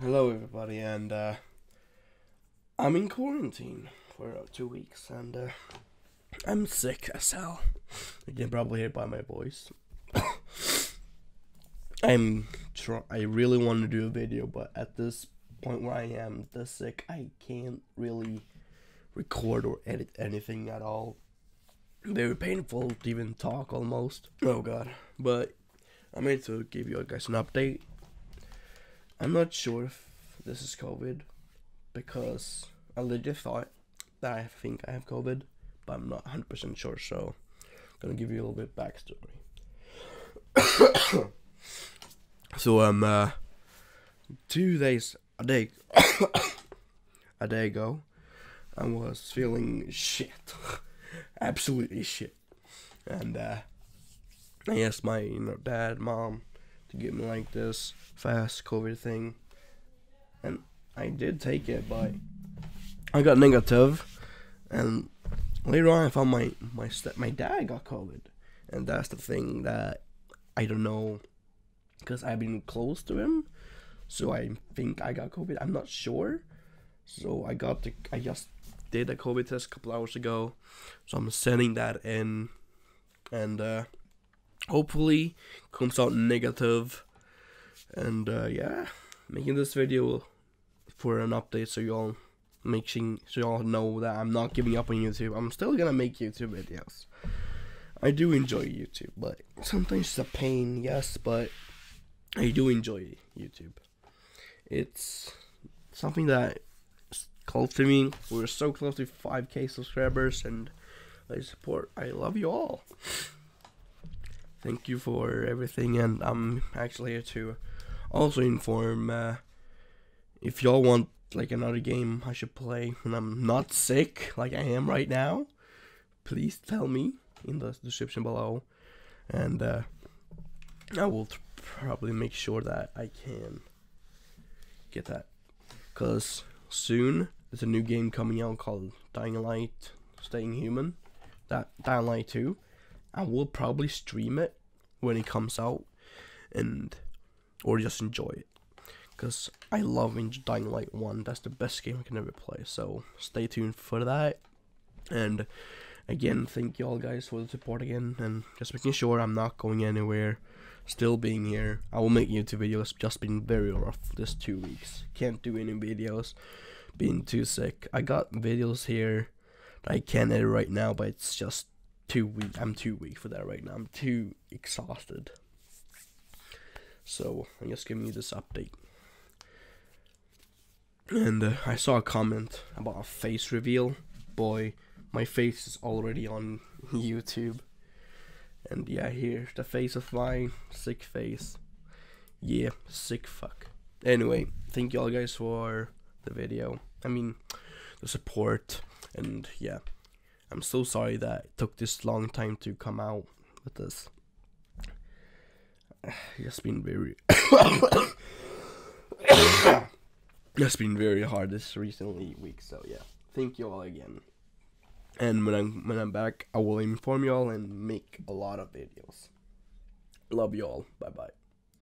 Hello everybody, and I'm in quarantine for 2 weeks, and I'm sick as hell. You can probably hear by my voice. I really want to do a video, but at this point where I am this sick, I can't really record or edit anything at all. Very painful to even talk, almost. Oh god. But I made to give you guys an update. I'm not sure if this is COVID, because I legit thought that I think I have COVID, but I'm not 100% sure, so I'm gonna give you a little bit backstory. So 2 days a day ago, I was feeling shit, absolutely shit, and I asked my dad, mom, to get me like this fast COVID thing, and I did take it, but I got negative, and later on I found my dad got COVID, and that's the thing that I don't know, because I've been close to him, so I think I got COVID. I'm not sure, so I just did a COVID test a couple hours ago, so I'm sending that in, and hopefully comes out negative. And yeah, making this video for an update so y'all know that I'm not giving up on YouTube. I'm still gonna make YouTube videos. I do enjoy YouTube, but sometimes it's a pain, yes, but I do enjoy YouTube. It's something that is close to me. We're so close to 5K subscribers, and I love you all. Thank you for everything, and I'm actually here to also inform if y'all want like another game I should play when I'm not sick like I am right now, please tell me in the description below, and I will probably make sure that I can get that, because soon there's a new game coming out called Dying Light, Staying Human, that Dying Light 2. I will probably stream it when it comes out, and or just enjoy it, because I love Dying Light 1. That's the best game I can ever play, so stay tuned for that. And again, thank y'all guys for the support again, and just making sure I'm not going anywhere, still being here. I will make YouTube videos, just been very rough this 2 weeks, can't do any videos, being too sick. I got videos here that I can't edit right now, but it's just too weak. I'm too weak for that right now. I'm too exhausted. So I'm just giving you this update. And I saw a comment about a face reveal. Boy, my face is already on YouTube. And yeah, here's the face of my sick face. Yeah, sick fuck. Anyway, thank you all guys for the video. I mean, the support. And yeah, I'm so sorry that it took this long time to come out with this. It's been very it's been very hard this recently week, so yeah. Thank you all again. And when I'm back, I will inform y'all and make a lot of videos. Love y'all. Bye bye.